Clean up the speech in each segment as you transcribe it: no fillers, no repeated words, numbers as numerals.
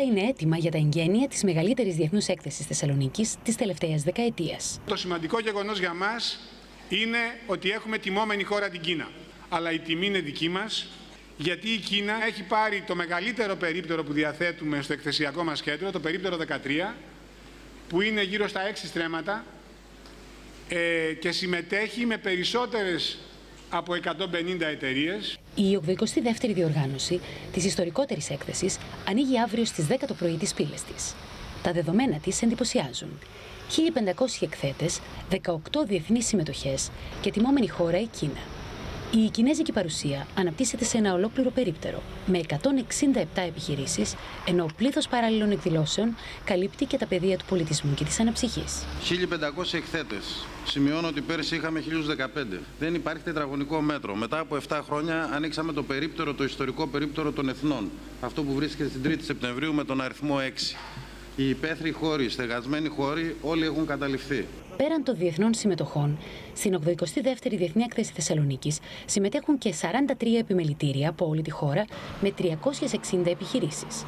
όλα είναι έτοιμα για τα εγγένεια της μεγαλύτερης διεθνούς έκθεσης Θεσσαλονίκης της τελευταίας δεκαετίας. Το σημαντικό γεγονός για μας είναι ότι έχουμε τιμόμενη χώρα την Κίνα. Αλλά η τιμή είναι δική μας, γιατί η Κίνα έχει πάρει το μεγαλύτερο περίπτερο που διαθέτουμε στο εκθεσιακό μας κέντρο, το περίπτερο 13, που είναι γύρω στα 6 στρέμματα και συμμετέχει με περισσότερες από 150 εταιρείες. Η 82η διοργάνωση της ιστορικότερης έκθεσης ανοίγει αύριο στις 10 το πρωί τις πύλες της. Τα δεδομένα της εντυπωσιάζουν. 1.500 εκθέτες, 18 διεθνείς συμμετοχές και τιμόμενη χώρα η Κίνα. Η κινέζικη παρουσία αναπτύσσεται σε ένα ολόκληρο περίπτερο, με 167 επιχειρήσεις, ενώ ο πλήθος παράλληλων εκδηλώσεων καλύπτει και τα πεδία του πολιτισμού και της αναψυχής. 1.500 εκθέτες. Σημειώνω ότι πέρσι είχαμε 1.015. Δεν υπάρχει τετραγωνικό μέτρο. Μετά από 7 χρόνια ανοίξαμε το περίπτερο, το ιστορικό περίπτερο των εθνών. Αυτό που βρίσκεται στην 3η Σεπτεμβρίου με τον αριθμό 6. Οι υπαίθριοι χώροι, οι στεγασμένοι χώροι, όλοι έχουν καταληφθεί. Πέραν των διεθνών συμμετοχών, στην 82η Διεθνή Έκθεση Θεσσαλονίκης συμμετέχουν και 43 επιμελητήρια από όλη τη χώρα με 360 επιχειρήσεις.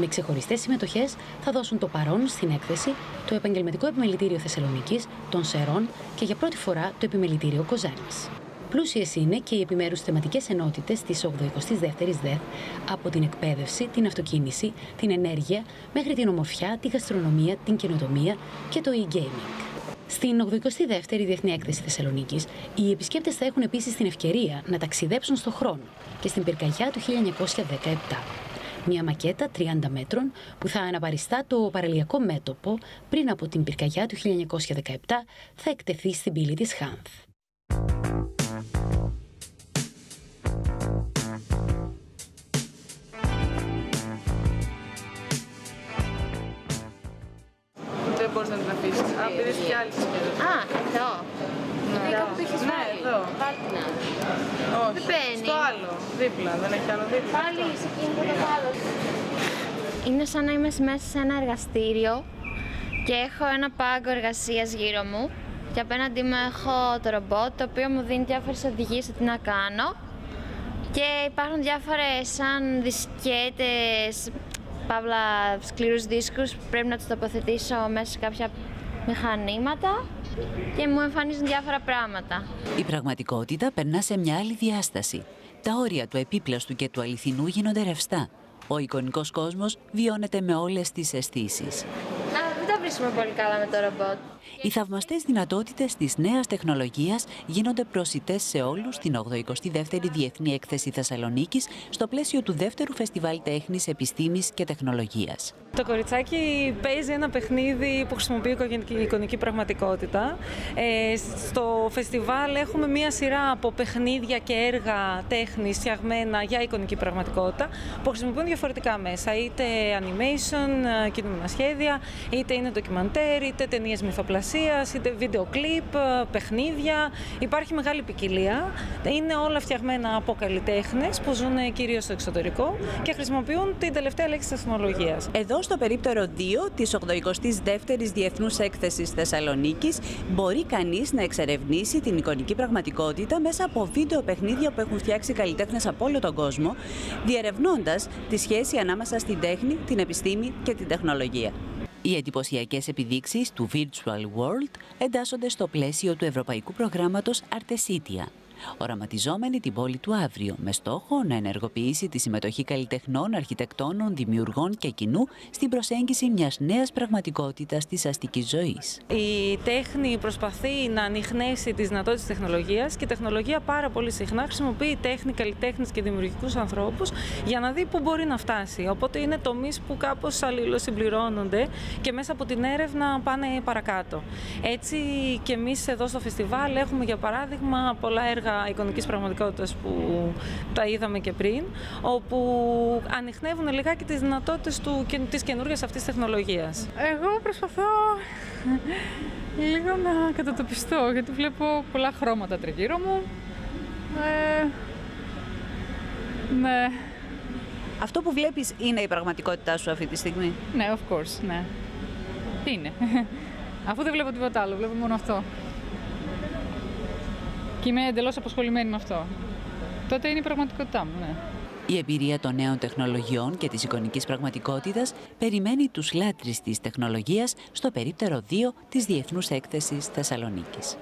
Με ξεχωριστές συμμετοχές θα δώσουν το παρόν στην έκθεση το Επαγγελματικό Επιμελητήριο Θεσσαλονίκης, των Σερών και για πρώτη φορά το Επιμελητήριο Κοζάνης. Πλούσιες είναι και οι επιμέρους θεματικές ενότητες της 82ης ΔΕΘ, από την εκπαίδευση, την αυτοκίνηση, την ενέργεια, μέχρι την ομορφιά, τη γαστρονομία, την καινοτομία και το e-gaming. Στην 82η Διεθνή Έκθεση Θεσσαλονίκης, οι επισκέπτες θα έχουν επίσης την ευκαιρία να ταξιδέψουν στον χρόνο και στην πυρκαγιά του 1917. Μια μακέτα 30 μέτρων που θα αναπαριστά το παραλιακό μέτωπο πριν από την πυρκαγιά του 1917 θα εκτεθεί στην πύλη της Χάνθ. Μπορείς να την αφήσεις. Α, πήρες κι άλλη συσκευή. Α, εδώ. Ναι, κάπου το έχεις βάλει. Ναι, εδώ. Βάλτινα. Όχι, στο άλλο. Δίπλα, δεν έχει άλλο δίπλα. Πάλι σε κίνητο το άλλο. Είναι σαν να είμαι μέσα σε ένα εργαστήριο και έχω ένα πάγκο εργασίας γύρω μου και απέναντί μου έχω το ρομπότ, το οποίο μου δίνει διάφορες οδηγίες τι να κάνω και υπάρχουν διάφορες σαν δισκέτες, παύλα σκληρούς δίσκους που πρέπει να τους τοποθετήσω μέσα σε κάποια μηχανήματα και μου εμφανίζουν διάφορα πράγματα. Η πραγματικότητα περνά σε μια άλλη διάσταση. Τα όρια του επίπλαστου και του αληθινού γίνονται ρευστά. Ο εικονικός κόσμος βιώνεται με όλες τις αισθήσεις. Δεν τα βρίσκουμε πολύ καλά με το ρομπότ. Οι θαυμαστές δυνατότητες της νέας τεχνολογίας γίνονται προσιτές σε όλους στην 82η Διεθνή Έκθεση Θεσσαλονίκης στο πλαίσιο του 2ου Φεστιβάλ Τέχνης Επιστήμης και Τεχνολογίας. Το κοριτσάκι παίζει ένα παιχνίδι που χρησιμοποιεί η εικονική πραγματικότητα. Στο φεστιβάλ έχουμε μία σειρά από παιχνίδια και έργα τέχνης φτιαγμένα για εικονική πραγματικότητα που χρησιμοποιούν διαφορετικά μέσα, είτε animation, κινούμενα σχέδια, είτε είναι ντοκιμαντέρ, είτε ταινίες μυθοπλασίας, είτε βίντεο κλιπ, παιχνίδια. Υπάρχει μεγάλη ποικιλία. Είναι όλα φτιαγμένα από καλλιτέχνες που ζουν κυρίως στο εξωτερικό και χρησιμοποιούν την τελευταία λέξη της τεχνολογίας. Εδώ στο περίπτερο 2 της 82ης Διεθνούς Έκθεσης Θεσσαλονίκης μπορεί κανείς να εξερευνήσει την εικονική πραγματικότητα μέσα από βίντεο παιχνίδια που έχουν φτιάξει καλλιτέχνες από όλο τον κόσμο, διερευνώντας τη σχέση ανάμεσα στην τέχνη, την επιστήμη και την τεχνολογία. Οι εντυπωσιακές επιδείξεις του Virtual World εντάσσονται στο πλαίσιο του ευρωπαϊκού προγράμματος Αρτεσίτια, οραματιζόμενη την πόλη του αύριο, με στόχο να ενεργοποιήσει τη συμμετοχή καλλιτεχνών, αρχιτεκτόνων, δημιουργών και κοινού στην προσέγγιση μιας νέας πραγματικότητας της αστικής ζωής. Η τέχνη προσπαθεί να ανιχνέσει τις δυνατότητες της τεχνολογίας και η τεχνολογία πάρα πολύ συχνά χρησιμοποιεί τέχνη, καλλιτέχνες και δημιουργικούς ανθρώπους για να δει πού μπορεί να φτάσει. Οπότε είναι τομείς που κάπως αλληλοσυμπληρώνονται και μέσα από την έρευνα πάνε παρακάτω. Έτσι και εμείς εδώ στο φεστιβάλ έχουμε για παράδειγμα πολλά έργα εικονικής πραγματικότητας που τα είδαμε και πριν, όπου ανιχνεύουν λιγάκι τις δυνατότητες της καινούργιας αυτής τεχνολογίας. Εγώ προσπαθώ λίγο να κατατοπιστώ, γιατί βλέπω πολλά χρώματα τριγύρω μου. Ναι. Αυτό που βλέπεις είναι η πραγματικότητά σου αυτή τη στιγμή? Ναι, of course, ναι. Είναι. Αφού δεν βλέπω τίποτα άλλο, βλέπω μόνο αυτό. Και είμαι εντελώς απασχολημένη με αυτό. Τότε είναι η πραγματικότητά μου, ναι. Η εμπειρία των νέων τεχνολογιών και της εικονικής πραγματικότητας περιμένει τους λάτρεις της τεχνολογίας στο περίπτερο 2 της Διεθνούς Έκθεσης Θεσσαλονίκης.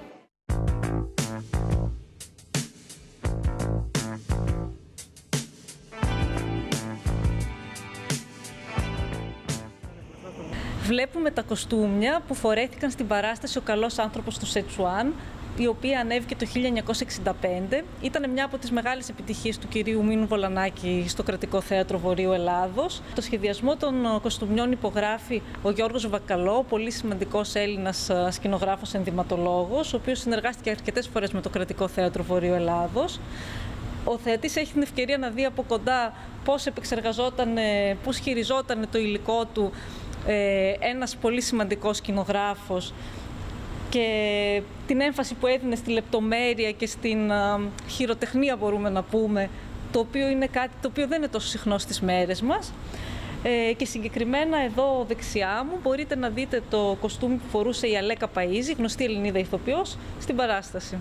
Βλέπουμε τα κοστούμια που φορέθηκαν στην παράσταση «Ο καλός άνθρωπος» του Σετσουάν, η οποία ανέβηκε το 1965. Ήταν μια από τις μεγάλες επιτυχίες του κυρίου Μίνου Βολανάκη στο Κρατικό Θέατρο Βορείου Ελλάδος. Το σχεδιασμό των κοστούμιων υπογράφει ο Γιώργος Βακαλώ, πολύ σημαντικός Έλληνας σκηνογράφος ενδυματολόγος, ο οποίος συνεργάστηκε αρκετές φορές με το Κρατικό Θέατρο Βορείου Ελλάδος. Ο θεατής έχει την ευκαιρία να δει από κοντά πώς επεξεργαζόταν, πώς χειριζόταν το υλικό του ένας πολύ σημαντικός σκηνογράφος και την έμφαση που έδινε στη λεπτομέρεια και στην χειροτεχνία, μπορούμε να πούμε, το οποίο είναι κάτι το οποίο δεν είναι τόσο συχνό στις μέρες μας. Και συγκεκριμένα εδώ δεξιά μου μπορείτε να δείτε το κοστούμι που φορούσε η Αλέκα Παΐζη, γνωστή Ελληνίδα ηθοποιός, στην παράσταση.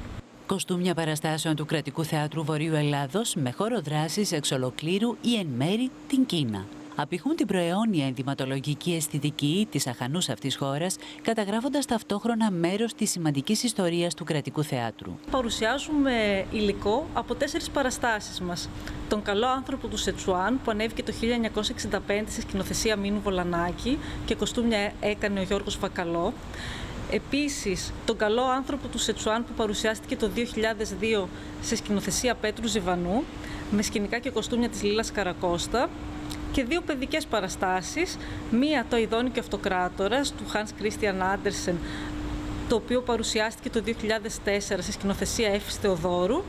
Κοστούμια παραστάσεων του Κρατικού Θεάτρου Βορείου Ελλάδος με χώρο δράσης εξ ολοκλήρου ή εν μέρη την Κίνα. Απηχούν την προαιώνια ενδυματολογική αισθητική της αχανούς αυτής χώρας, καταγράφοντας ταυτόχρονα μέρος της σημαντικής ιστορίας του Κρατικού Θεάτρου. Παρουσιάζουμε υλικό από 4 παραστάσεις μας. Τον καλό άνθρωπο του Σετσουάν, που ανέβηκε το 1965 σε σκηνοθεσία Μίνου Βολανάκη και κοστούμια έκανε ο Γιώργος Βακαλώ. Επίσης, τον καλό άνθρωπο του Σετσουάν που παρουσιάστηκε το 2002 σε σκηνοθεσία Πέτρου Ζεβανού, με σκηνικά και κοστούμια της Λίλας Καρακόστα. Και 2 παιδικές παραστάσεις, μία το «Ιδώνη και Αυτοκράτορας» του Χανς Κρίστιαν Άντερσεν, το οποίο παρουσιάστηκε το 2004 σε σκηνοθεσία Έφης Θεοδόρου,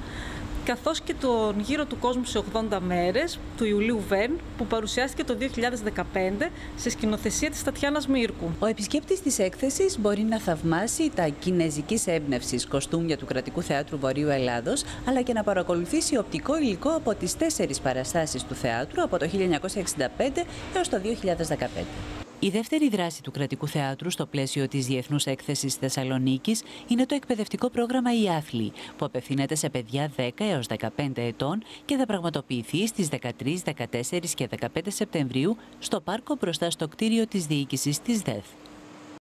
καθώς και τον «Γύρο του κόσμου σε 80 μέρες» του Ιουλίου Βέν, που παρουσιάστηκε το 2015 σε σκηνοθεσία της Τατιάνας Μύρκου. Ο επισκέπτης της έκθεσης μπορεί να θαυμάσει τα κινέζικης έμπνευσης κοστούμια του Κρατικού Θεάτρου Βορείου Ελλάδος, αλλά και να παρακολουθήσει οπτικό υλικό από τις 4 παραστάσεις του θεάτρου από το 1965 έως το 2015. Η δεύτερη δράση του Κρατικού Θεάτρου στο πλαίσιο της Διεθνούς Έκθεσης Θεσσαλονίκης είναι το εκπαιδευτικό πρόγραμμα «Η Άθλη», που απευθύνεται σε παιδιά 10 έως 15 ετών και θα πραγματοποιηθεί στις 13, 14 και 15 Σεπτεμβρίου στο πάρκο μπροστά στο κτίριο της διοίκησης της ΔΕΘ.